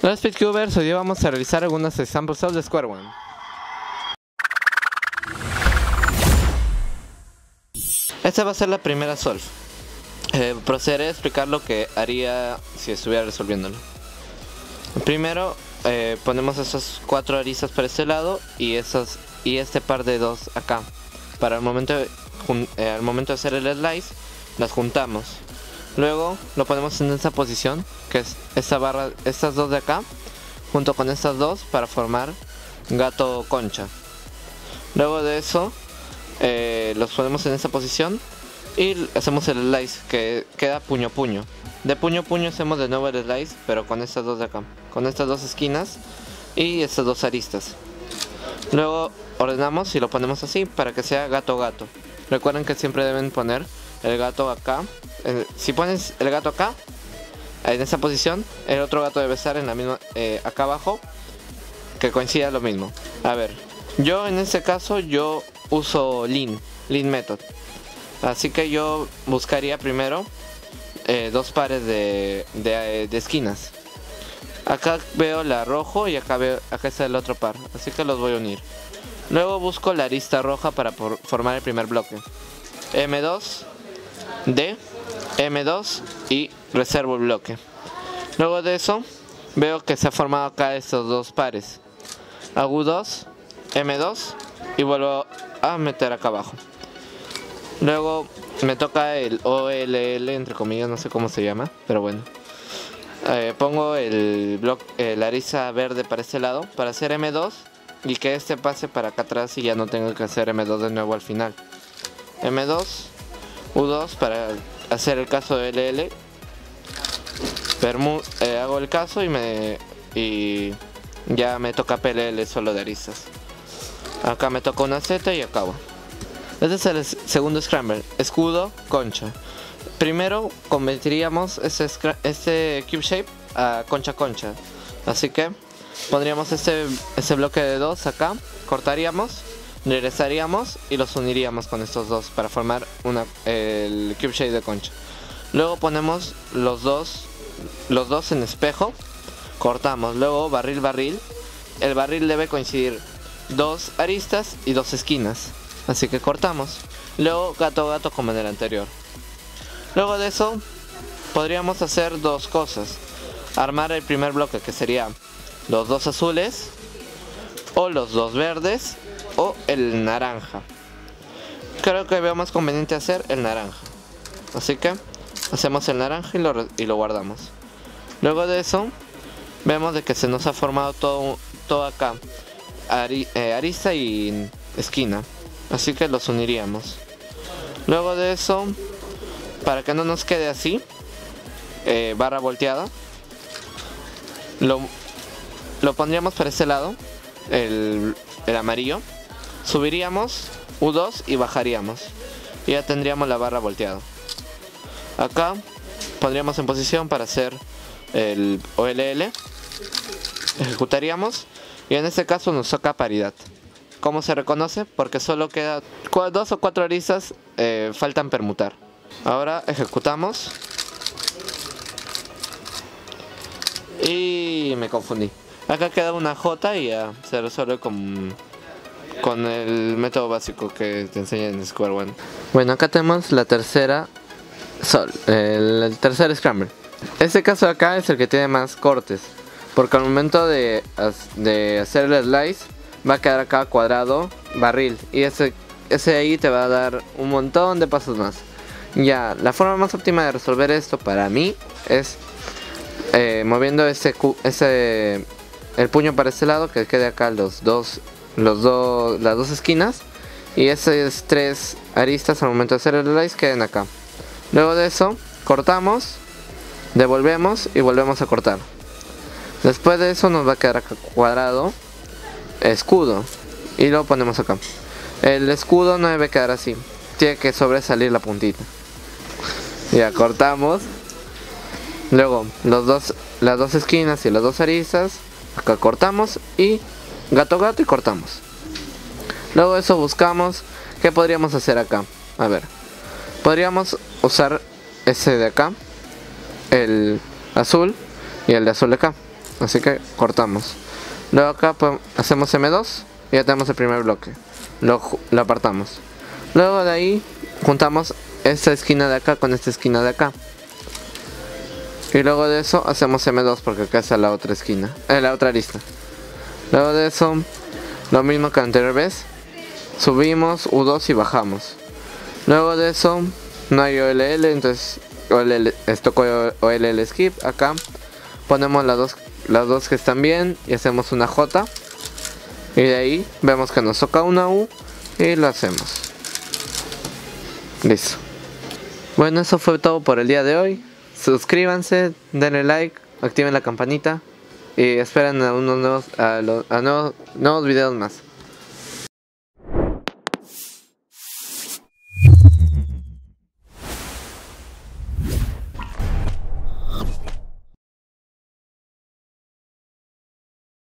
Los Speedcubers, hoy vamos a revisar algunos examples de Square-1. Esta va a ser la primera solve. Procederé a explicar lo que haría si estuviera resolviéndolo. Primero ponemos esas cuatro aristas para este lado y este par de dos acá. Para el momento, al momento de hacer el slice, las juntamos. Luego lo ponemos en esta posición, que es esta barra, estas dos de acá, junto con estas dos para formar gato concha. Luego de eso, los ponemos en esta posición y hacemos el slice, que queda puño puño. De puño puño hacemos de nuevo el slice, pero con estas dos de acá, con estas dos esquinas y estas dos aristas. Luego ordenamos y lo ponemos así para que sea gato gato. Recuerden que siempre deben poner el gato acá. Si pones el gato acá, en esa posición, el otro gato debe estar en la misma, acá abajo, que coincida lo mismo. A ver, yo en este caso yo uso lean method, así que yo buscaría primero dos pares de esquinas. Acá veo la rojo y acá está el otro par, así que los voy a unir. Luego busco la arista roja para formar el primer bloque. M2 D, M2 y reservo el bloque. Luego de eso veo que se ha formado acá estos dos pares. Hago U2, M2 y vuelvo a meter acá abajo. Luego me toca el OLL, entre comillas, no sé cómo se llama, pero bueno. Pongo el bloque, la arista verde para este lado para hacer M2 y que este pase para acá atrás y ya no tengo que hacer M2 de nuevo al final. M2, U2 para hacer el caso de LL. Hago el caso y ya me toca PLL solo de aristas. Acá me toca una Z y acabo. Este es el segundo scramble, escudo, concha. Primero convertiríamos este cube shape a concha concha. Así que pondríamos este bloque de dos acá, cortaríamos, regresaríamos y los uniríamos con estos dos para formar el cube shape de concha. Luego ponemos los dos en espejo, cortamos, luego barril barril. El barril debe coincidir dos aristas y dos esquinas, así que cortamos. Luego gato gato como en el anterior. Luego de eso podríamos hacer dos cosas: armar el primer bloque, que sería los dos azules o los dos verdes o el naranja. Creo que veo más conveniente hacer el naranja, así que hacemos el naranja y lo guardamos. Luego de eso vemos de que se nos ha formado todo acá, arista y esquina, así que los uniríamos. Luego de eso, para que no nos quede así, barra volteada, lo pondríamos para este lado, el amarillo. Subiríamos U2 y bajaríamos y ya tendríamos la barra volteada. Acá pondríamos en posición para hacer el OLL, ejecutaríamos y en este caso nos toca paridad. ¿Cómo se reconoce? Porque solo queda dos o cuatro aristas, faltan permutar. Ahora ejecutamos y me confundí. Acá queda una J y ya se resuelve con el método básico que te enseña en Square-1. Bueno, acá tenemos la tercera el tercer scramble. Este caso de acá es el que tiene más cortes, porque al momento de hacer el slice va a quedar acá cuadrado, barril, y ese de ahí te va a dar un montón de pasos más. Ya, la forma más óptima de resolver esto para mí es moviendo el puño para este lado, que quede acá las dos esquinas y esas tres aristas al momento de hacer el slice queden acá. Luego de eso cortamos, devolvemos y volvemos a cortar. Después de eso nos va a quedar acá cuadrado, escudo, y lo ponemos acá. El escudo no debe quedar así, tiene que sobresalir la puntita. Ya cortamos. Luego las dos esquinas y las dos aristas, acá cortamos y gato gato y cortamos. Luego de eso buscamos qué podríamos hacer acá. A ver, podríamos usar ese de acá, el azul y el de azul de acá. así que cortamos. Luego acá hacemos M2 y ya tenemos el primer bloque, lo apartamos. Luego de ahí juntamos esta esquina de acá con esta esquina de acá. Y luego de eso hacemos M2 porque acá está la otra esquina, la otra arista. Luego de eso, lo mismo que la anterior vez, subimos U2 y bajamos. Luego de eso, no hay OLL, entonces OLL, esto con OLL skip, acá ponemos las dos que están bien y hacemos una J. Y de ahí vemos que nos toca una U y lo hacemos. Listo. Bueno, eso fue todo por el día de hoy. Suscríbanse, denle like, activen la campanita y esperen a nuevos videos más.